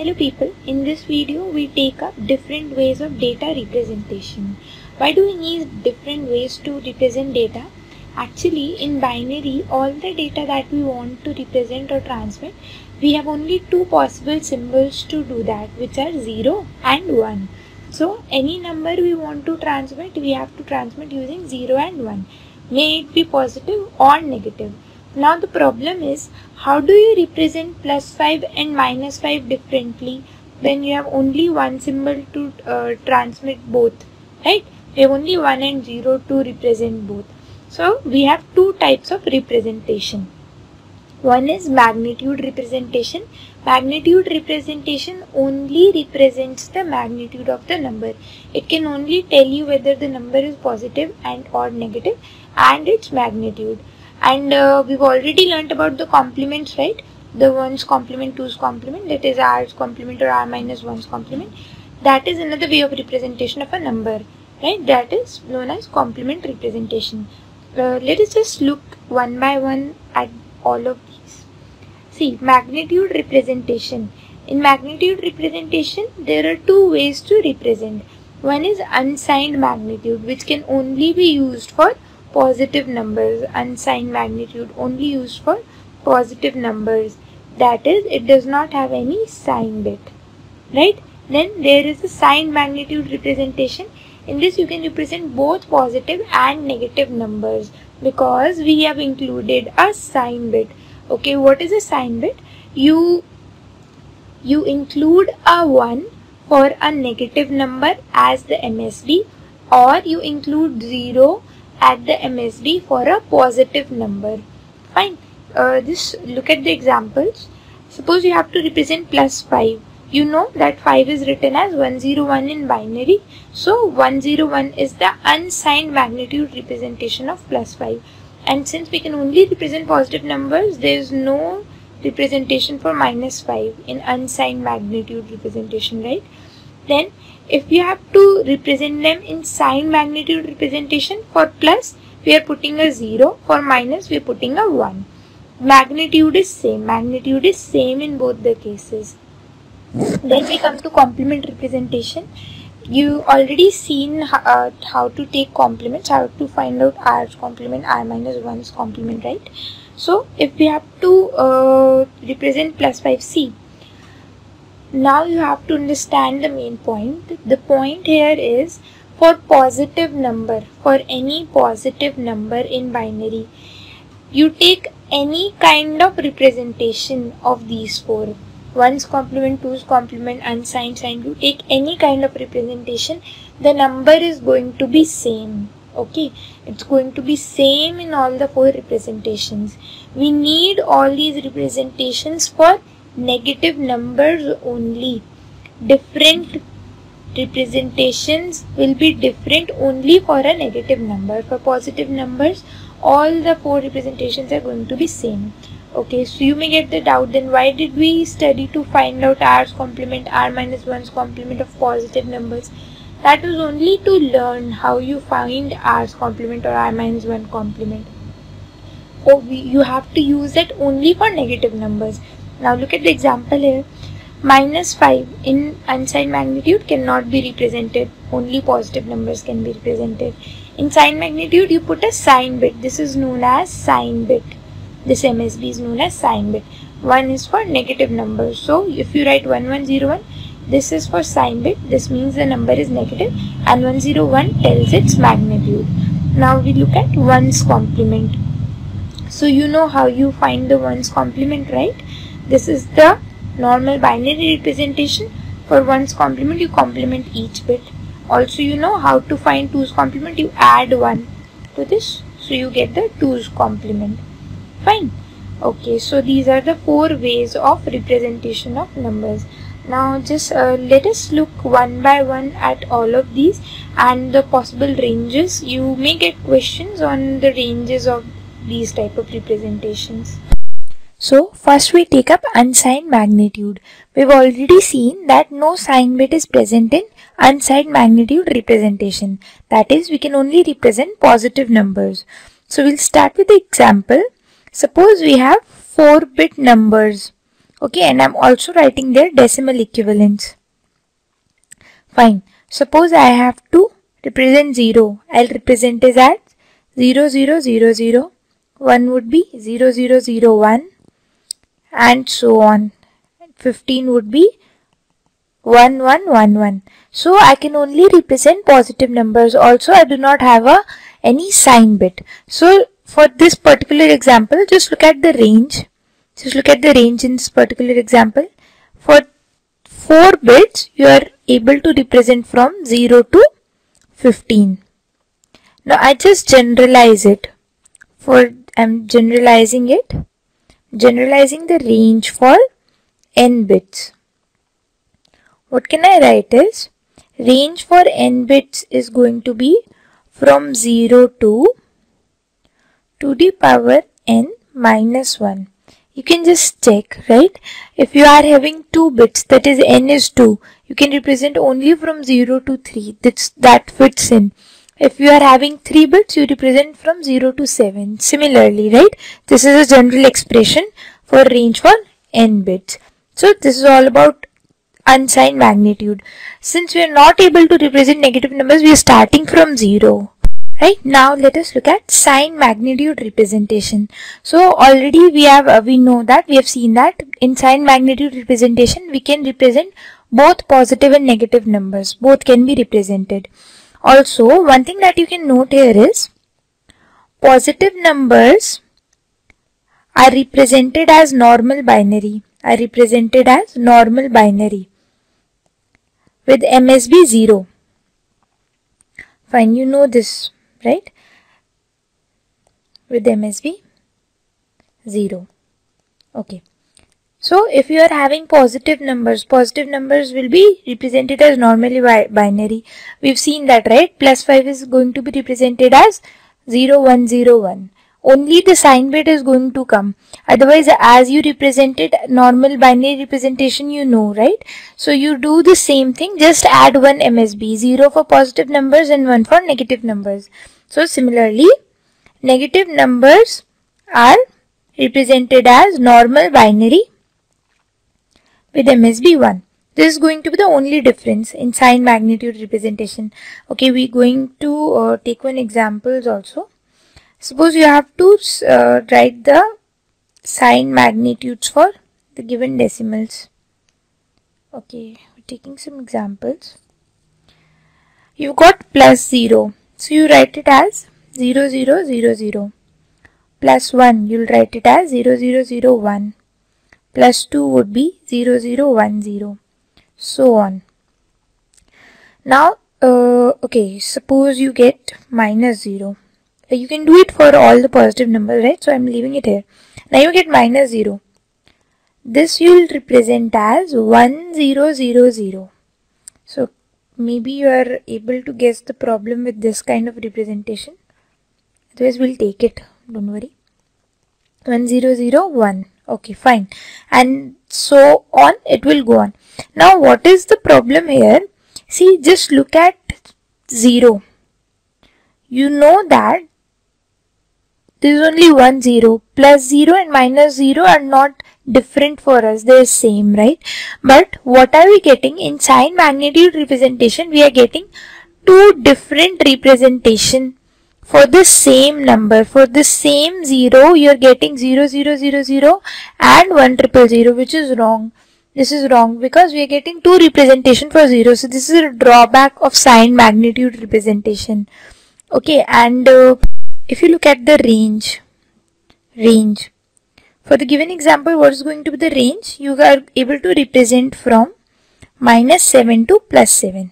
Hello people, in this video we take up different ways of data representation. Why do we need different ways to represent data? Actually, in binary, all the data that we want to represent or transmit, we have only two possible symbols to do that, which are 0 and 1. So any number we want to transmit, we have to transmit using 0 and 1. May it be positive or negative. Now the problem is, how do you represent plus 5 and minus 5 differently when you have only one symbol to transmit both, right? We have only 1 and 0 to represent both. So we have two types of representation. One is magnitude representation. Magnitude representation only represents the magnitude of the number. It can only tell you whether the number is positive and or negative and its magnitude. And we've already learnt about the complements, right? The 1's complement, 2's complement, that is r's complement or r minus 1's complement. That is another way of representation of a number, right? That is known as complement representation. Let us just look one by one at all of these. See, magnitude representation. In magnitude representation, there are two ways to represent. One is unsigned magnitude, which can only be used for positive numbers. Unsigned magnitude only used for positive numbers. That is, it does not have any sign bit, right? Then there is a signed magnitude representation. In this you can represent both positive and negative numbers because we have included a sign bit. Okay, what is a sign bit? You include a 1 for a negative number as the MSB, or you include 0 at the MSB for a positive number. Fine. Just look at the examples. Suppose you have to represent plus 5. You know that 5 is written as 101 in binary. So 101 is the unsigned magnitude representation of plus 5. And since we can only represent positive numbers, there is no representation for minus 5 in unsigned magnitude representation, right? Then if you have to represent them in signed magnitude representation, for plus we are putting a 0, for minus we are putting a 1. Magnitude is same. Magnitude is same in both the cases. Then we come to complement representation. You already seen how to take complements, how to find out r's complement, r minus 1's complement, right? So if we have to represent plus 5c, now you have to understand the main point. The point here is, for positive number, for any positive number in binary, you take any kind of representation of these four. 1's complement, 2's complement, unsigned, signed, you take any kind of representation, the number is going to be same. Okay, it's going to be same in all the four representations. We need all these representations for negative numbers only. Different representations will be different only for a negative number. For positive numbers, all the four representations are going to be same. Okay, so you may get the doubt, then why did we study to find out r's complement, r minus 1's complement of positive numbers? That was only to learn how you find r's complement or r minus 1 complement. Oh, you have to use it only for negative numbers. Now look at the example here. Minus 5 in unsigned magnitude cannot be represented. Only positive numbers can be represented. In signed magnitude, you put a sign bit. This is known as sign bit. This MSB is known as sign bit. 1 is for negative numbers. So if you write 1101, this is for sign bit. This means the number is negative, and 101 tells its magnitude. Now we look at 1's complement. So you know how you find the 1's complement, right? This is the normal binary representation. For 1's complement, you complement each bit. Also, you know how to find 2's complement. You add 1 to this, so you get the 2's complement. Fine. Okay, so these are the four ways of representation of numbers. Now just let us look one by one at all of these and the possible ranges. You may get questions on the ranges of these type of representations. So first we take up unsigned magnitude. We've already seen that no sign bit is present in unsigned magnitude representation. That is, we can only represent positive numbers. So we'll start with the example. Suppose we have 4-bit numbers Okay, and I'm also writing their decimal equivalents. Fine. Suppose I have to represent 0. I'll represent it as 0, 0, 0, 0. 1 would be 0, 0, 0, 1. And so on. 15 would be 1, 1, 1, 1. So I can only represent positive numbers. Also, I do not have any sign bit. So for this particular example, just look at the range. Just look at the range in this particular example. For 4 bits, you are able to represent from 0 to 15. Now I just generalize it. I'm generalizing it. Generalizing the range for n bits. What can I write is, range for n bits is going to be from 0 to 2 the power n minus 1. You can just check, right? If you are having 2 bits, that is n is 2, you can represent only from 0 to 3. That fits in. If you are having 3 bits, you represent from 0 to 7. Similarly, right? This is a general expression for range for n bits. So this is all about unsigned magnitude. Since we are not able to represent negative numbers, we are starting from 0. Right? Now let us look at signed magnitude representation. So already we have seen that in signed magnitude representation we can represent both positive and negative numbers. Both can be represented. Also, one thing that you can note here is positive numbers are represented as normal binary. With MSB 0. Fine, you know this, right? With MSB 0. Okay. So if you are having positive numbers will be represented as normally binary. We've seen that, right? Plus 5 is going to be represented as 0, 1, 0, 1. Only the sign bit is going to come. Otherwise, as you represented normal binary representation, you know, right? So you do the same thing, just add one MSB, 0 for positive numbers and 1 for negative numbers. So similarly, negative numbers are represented as normal binary with MSB 1. This is going to be the only difference in signed magnitude representation. Okay, we're going to take one example also. Suppose you have to write the signed magnitudes for the given decimals. Okay, we're taking some examples. You've got plus 0. So you write it as 0, 0, 0, 0. Plus 1, you'll write it as 0, 0, 0, 1. Plus 2 would be 0, 0, 1, 0. So on. Now, okay, suppose you get minus 0. You can do it for all the positive numbers, right? So I'm leaving it here. Now you get minus 0. This you'll represent as 1, 0, 0, 0. So maybe you are able to guess the problem with this kind of representation. Otherwise we'll take it. Don't worry. 1, 0, 0, 1. Okay, fine. And so on, it will go on. Now what is the problem here? See, just look at 0. You know that there is only 1, 0. Plus 0 and minus 0 are not different for us. They are same, right? But what are we getting? In signed magnitude representation, we are getting two different representation for the same number. For the same 0, you are getting 0, 0, 0, 0 and 1, 000, 0, which is wrong. This is wrong because we are getting two representation for 0. So this is a drawback of signed magnitude representation. Okay, and if you look at the range, for the given example, what is going to be the range? You are able to represent from minus 7 to plus 7.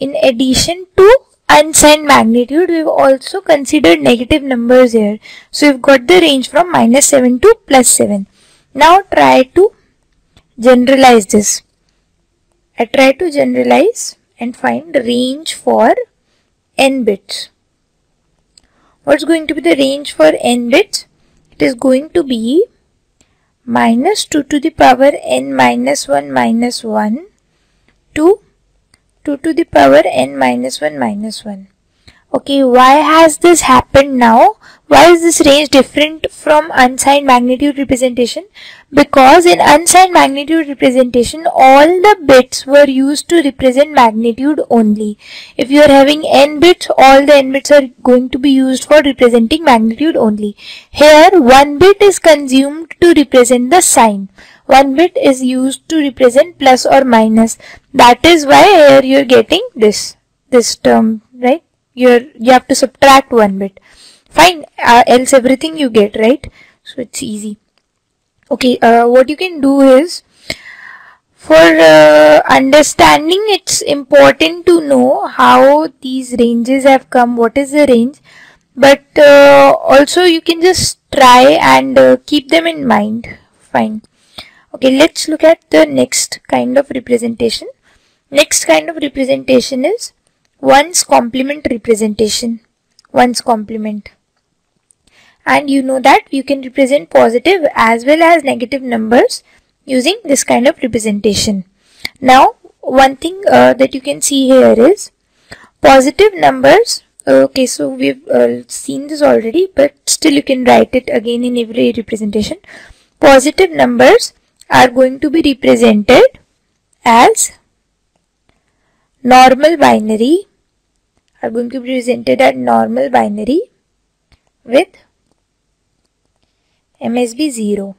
In addition to unsigned magnitude, we have also considered negative numbers here. So you have got the range from minus 7 to plus 7. Now try to generalize this. I try to generalize and find the range for n bits. What's going to be the range for n bits? It is going to be minus 2 to the power n minus 1 to 2 to the power n minus 1 minus 1. Okay, why has this happened now? Why is this range different from unsigned magnitude representation? Because in unsigned magnitude representation, all the bits were used to represent magnitude only. If you are having n bits, all the n bits are going to be used for representing magnitude only. Here, one bit is consumed to represent the sign. One bit is used to represent plus or minus. That is why here you are getting this term, right? You have to subtract one bit. Fine, else everything you get, right? So it's easy. Okay, what you can do is, for understanding, it's important to know how these ranges have come, what is the range, but also you can just try and keep them in mind. Fine. Okay, let's look at the next kind of representation. Next kind of representation is one's complement representation. One's complement. And you know that you can represent positive as well as negative numbers using this kind of representation. Now, one thing that you can see here is positive numbers. Okay, so we've seen this already, but still you can write it again in every representation. Positive numbers are going to be represented as normal binary, are going to be represented as normal binary with MSB 0.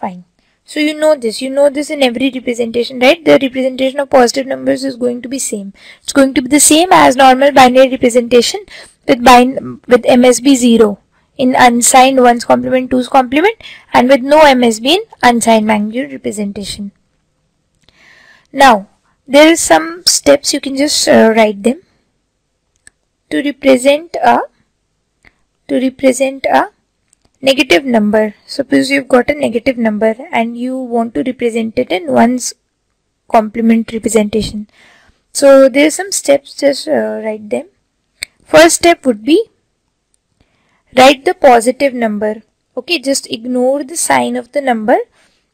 Fine. So you know this in every representation, right? The representation of positive numbers is going to be same. It's going to be the same as normal binary representation with MSB 0 in unsigned ones complement, twos complement, and with no MSB in unsigned magnitude representation. Now, there is some steps, you can just write them. To represent a negative number. Suppose you've got a negative number and you want to represent it in one's complement representation. So there are some steps, just write them. First step would be write the positive number. Okay, just ignore the sign of the number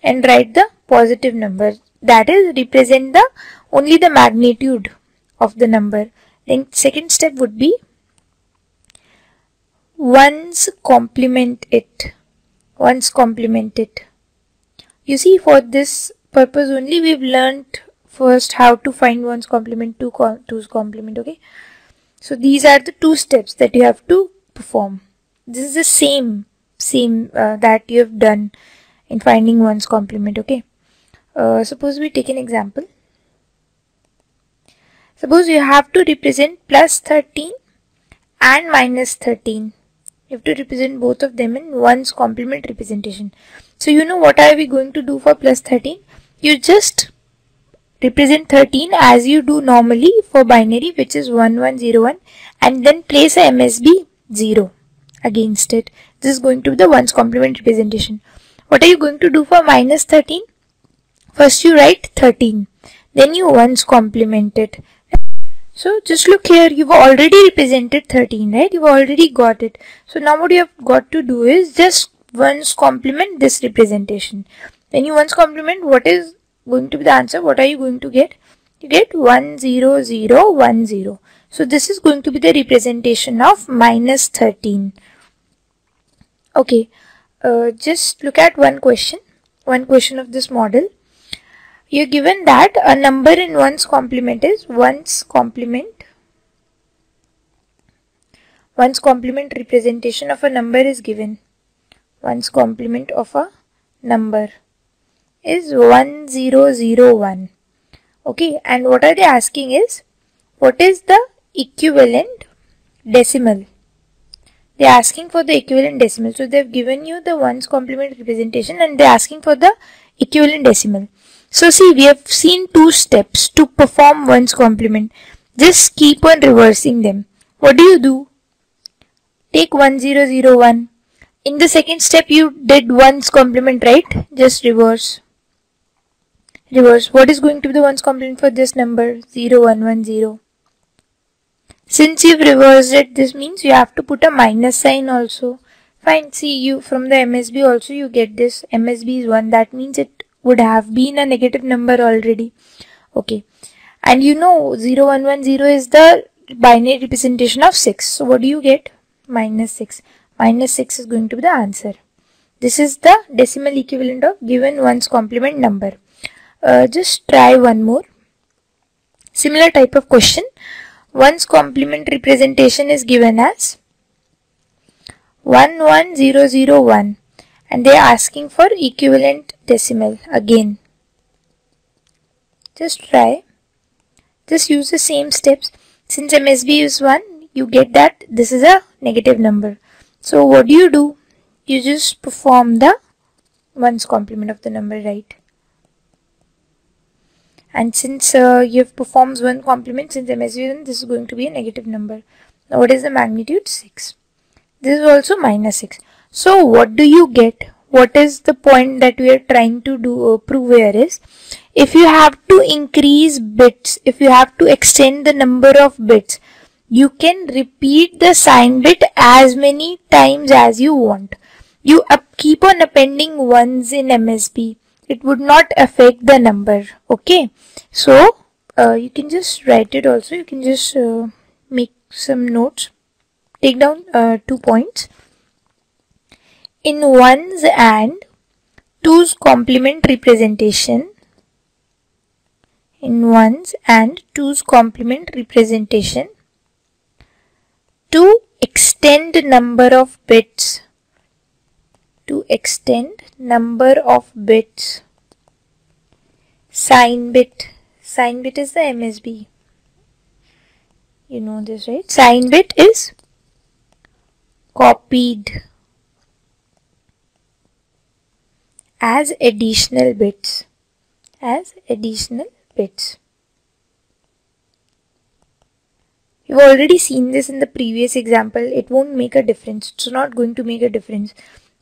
and write the positive number. That is, represent the only the magnitude of the number. Then second step would be one's complement it. You see, for this purpose only we've learnt first how to find one's complement, two's complement. Okay, so these are the two steps that you have to perform. This is the same that you have done in finding one's complement. Okay, suppose we take an example. Suppose you have to represent plus 13 and minus 13. You have to represent both of them in one's complement representation. So you know what are we going to do for plus 13? You just represent 13 as you do normally for binary, which is 1101, and then place a MSB 0 against it. This is going to be the one's complement representation. What are you going to do for minus 13? First you write 13, then you one's complement it. So just look here, you've already represented 13, right? You've already got it. So now what you have got to do is just one's complement this representation. When you one's complement, what is going to be the answer? What are you going to get? You get 10010. So this is going to be the representation of minus 13. Okay, just look at one question of this model. You're given that a number in one's complement is one's complement representation of a number is given. One's complement of a number is 1001. Okay, and what are they asking is, what is the equivalent decimal? They're asking for the equivalent decimal. So they've given you the one's complement representation and they're asking for the equivalent decimal. So see, we have seen two steps to perform one's complement. Just keep on reversing them. What do you do? Take 1001. In the second step you did one's complement, right? Just reverse. Reverse. What is going to be the one's complement for this number? 0110. Since you've reversed it, this means you have to put a minus sign also. Fine, see, you from the MSB also you get this. MSB is 1. That means it would have been a negative number already. Okay, and you know 0110 is the binary representation of 6. So what do you get? Minus 6. Minus 6 is going to be the answer. This is the decimal equivalent of given one's complement number. Just try one more. Similar type of question. One's complement representation is given as 11001 and they are asking for equivalent decimal again. Just try. Just use the same steps. Since MSB is 1, you get that this is a negative number. So what do? You just perform the one's complement of the number, right? And since you have performed one complement, since MSB is 1, this is going to be a negative number. Now what is the magnitude? 6. This is also minus 6. So what do you get? What is the point that we are trying to do prove here is, if you have to increase bits, if you have to extend the number of bits, you can repeat the sign bit as many times as you want. You keep on appending ones in MSB. It would not affect the number. Okay. So you can just write it also. You can just make some notes. Take down 2 points. In ones and twos complement representation. In ones and twos complement representation. To extend number of bits. To extend number of bits. Sign bit. Sign bit is the MSB. You know this, right? Sign bit is copied as additional bits, as additional bits. You've already seen this in the previous example. It won't make a difference. It's not going to make a difference.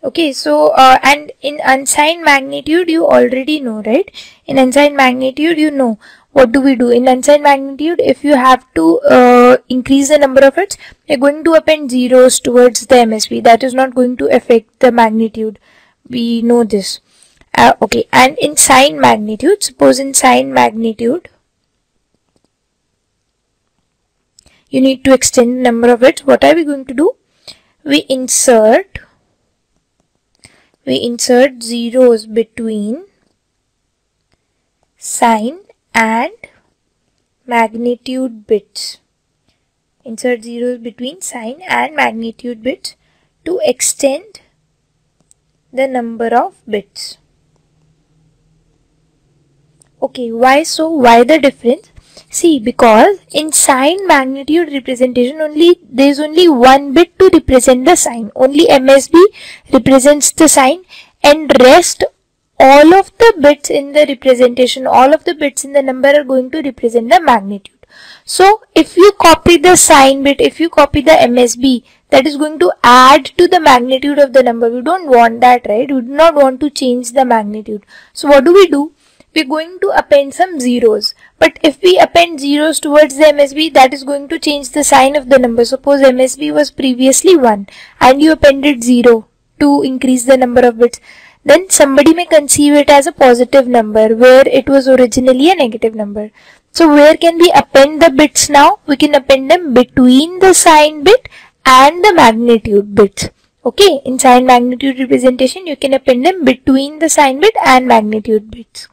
Okay, so and in unsigned magnitude you already know, right? In unsigned magnitude you know. What do we do? In unsigned magnitude, if you have to increase the number of bits, you're going to append zeros towards the MSB. That is not going to affect the magnitude. We know this. Okay, and in signed magnitude, suppose in signed magnitude, you need to extend the number of bits. What are we going to do? We insert zeros between sign and magnitude bits. Insert zeros between sign and magnitude bits to extend the number of bits. Okay, why so? Why the difference? See, because in sign magnitude representation only there is only one bit to represent the sign. Only MSB represents the sign and rest all of the bits in the representation, all of the bits in the number are going to represent the magnitude. So if you copy the sign bit, if you copy the MSB, that is going to add to the magnitude of the number. We don't want that, right? We do not want to change the magnitude. So what do? We're going to append some zeros. But if we append zeros towards the MSB, that is going to change the sign of the number. Suppose MSB was previously 1 and you appended 0 to increase the number of bits. Then somebody may conceive it as a positive number where it was originally a negative number. So where can we append the bits now? We can append them between the sign bit and the magnitude bits. Okay, in sign magnitude representation, you can append them between the sign bit and magnitude bits.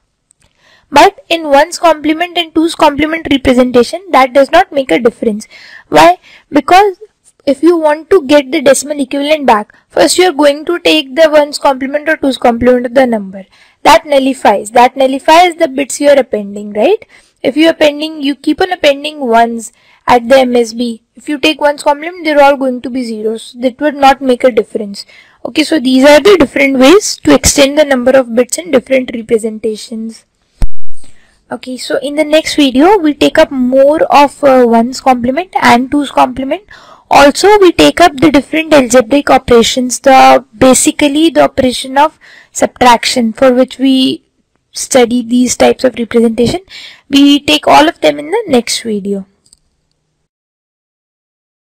But in one's complement and two's complement representation, that does not make a difference. Why? Because if you want to get the decimal equivalent back, first you are going to take the 1's complement or 2's complement of the number. That nullifies the bits you are appending, right? If you are appending, you keep on appending 1's at the MSB. If you take 1's complement, they are all going to be zeros. That would not make a difference. Okay, so these are the different ways to extend the number of bits in different representations. Okay, so in the next video, we take up more of 1's complement and 2's complement. Also, we take up the different algebraic operations, basically the operation of subtraction, for which we study these types of representation. We take all of them in the next video.